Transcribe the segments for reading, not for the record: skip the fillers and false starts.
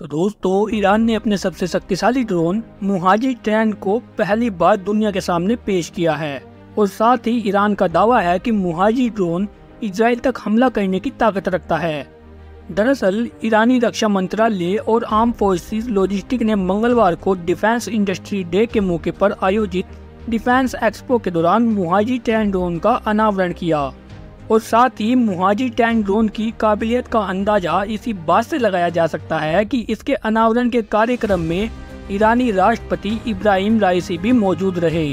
तो दोस्तों, ईरान ने अपने सबसे शक्तिशाली ड्रोन मोहाजिर 10 को पहली बार दुनिया के सामने पेश किया है और साथ ही ईरान का दावा है कि मोहाजिर ड्रोन इजराइल तक हमला करने की ताकत रखता है। दरअसल ईरानी रक्षा मंत्रालय और आर्म फोर्सेस लॉजिस्टिक ने मंगलवार को डिफेंस इंडस्ट्री डे के मौके पर आयोजित डिफेंस एक्सपो के दौरान मोहाजिर 10 ड्रोन का अनावरण किया और साथ ही मोहाजिर 10 ड्रोन की काबिलियत का अंदाजा इसी बात से लगाया जा सकता है कि इसके अनावरण के कार्यक्रम में ईरानी राष्ट्रपति इब्राहिम राइसी भी मौजूद रहे।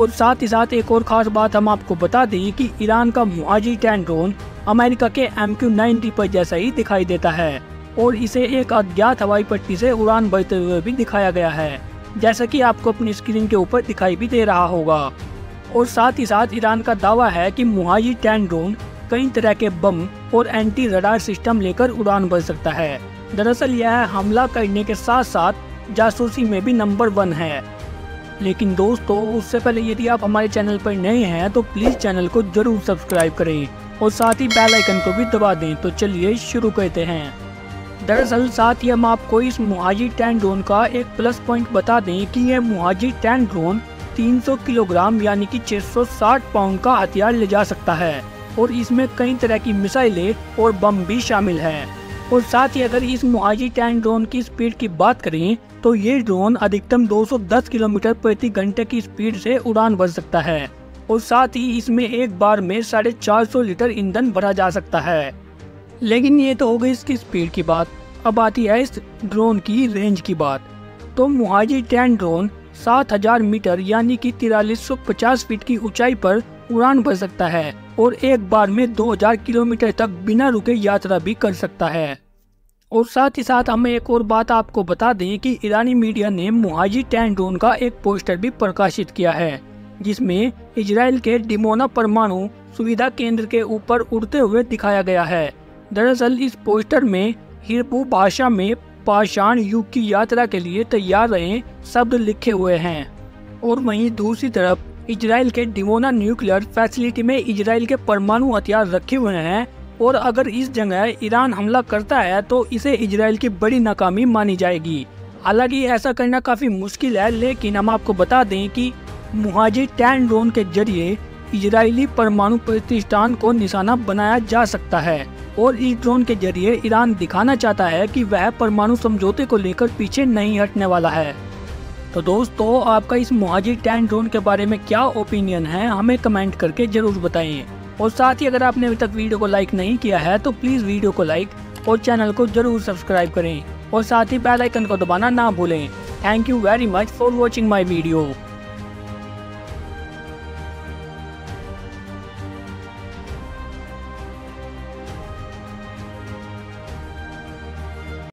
और साथ ही साथ एक और ख़ास बात हम आपको बता दें कि ईरान का मोहाजिर 10 ड्रोन अमेरिका के MQ90 पर जैसा ही दिखाई देता है और इसे एक अज्ञात हवाई पट्टी से उड़ान भरते हुए भी दिखाया गया है, जैसा कि आपको अपनी स्क्रीन के ऊपर दिखाई भी दे रहा होगा। और साथ ही साथ ईरान का दावा है कि मोहाजिर 10 ड्रोन कई तरह के बम और एंटी रडार सिस्टम लेकर उड़ान भर सकता है। दरअसल यह हमला करने के साथ साथ जासूसी में भी नंबर 1 है। लेकिन दोस्तों, उससे पहले यदि आप हमारे चैनल पर नए हैं तो प्लीज़ चैनल को जरूर सब्सक्राइब करें और साथ ही बेल आइकन को भी दबा दें। तो चलिए शुरू करते हैं। दरअसल साथ ही हम आपको इस मोहाजिर 10 ड्रोन का एक प्लस पॉइंट बता दें कि यह मोहाजिर 10 ड्रोन 300 किलोग्राम यानी कि 660 पाउंड का हथियार ले जा सकता है और इसमें कई तरह की मिसाइलें और बम भी शामिल हैं। और साथ ही अगर इस मोहाजिर 10 ड्रोन की स्पीड की बात करें तो ये ड्रोन अधिकतम 210 किलोमीटर प्रति घंटे की स्पीड से उड़ान भर सकता है और साथ ही इसमें एक बार में 450 लीटर ईंधन भरा जा सकता है। लेकिन ये तो हो गई इसकी स्पीड की बात, अब आती है इस ड्रोन की रेंज की बात। तो मोहाजिर 10 ड्रोन 7000 मीटर यानी कि 4350 फीट की ऊंचाई पर उड़ान भर सकता है और एक बार में 2000 किलोमीटर तक बिना रुके यात्रा भी कर सकता है। और साथ ही साथ हमें एक और बात आपको बता दें कि ईरानी मीडिया ने मोहाजिर 10 ड्रोन का एक पोस्टर भी प्रकाशित किया है, जिसमें इजराइल के डिमोना परमाणु सुविधा केंद्र के ऊपर उड़ते हुए दिखाया गया है। दरअसल इस पोस्टर में हिब्रू भाषा में पाषाण युग की यात्रा के लिए तैयार रहें शब्द लिखे हुए हैं। और वहीं दूसरी तरफ इजराइल के डिमोना न्यूक्लियर फैसिलिटी में इजराइल के परमाणु हथियार रखे हुए हैं और अगर इस जगह ईरान हमला करता है तो इसे इजराइल की बड़ी नाकामी मानी जाएगी। हालांकि ऐसा करना काफ़ी मुश्किल है, लेकिन हम आपको बता दें कि मोहाजिर 10 ड्रोन के जरिए इजरायली परमाणु प्रतिष्ठान को निशाना बनाया जा सकता है और इस ड्रोन के जरिए ईरान दिखाना चाहता है कि वह परमाणु समझौते को लेकर पीछे नहीं हटने वाला है। तो दोस्तों, आपका इस मोहाजिर 10 ड्रोन के बारे में क्या ओपिनियन है, हमें कमेंट करके ज़रूर बताएं। और साथ ही अगर आपने अभी तक वीडियो को लाइक नहीं किया है तो प्लीज़ वीडियो को लाइक और चैनल को ज़रूर सब्सक्राइब करें और साथ ही बेल आइकन को दबाना ना भूलें। Thank you very much for watching my video.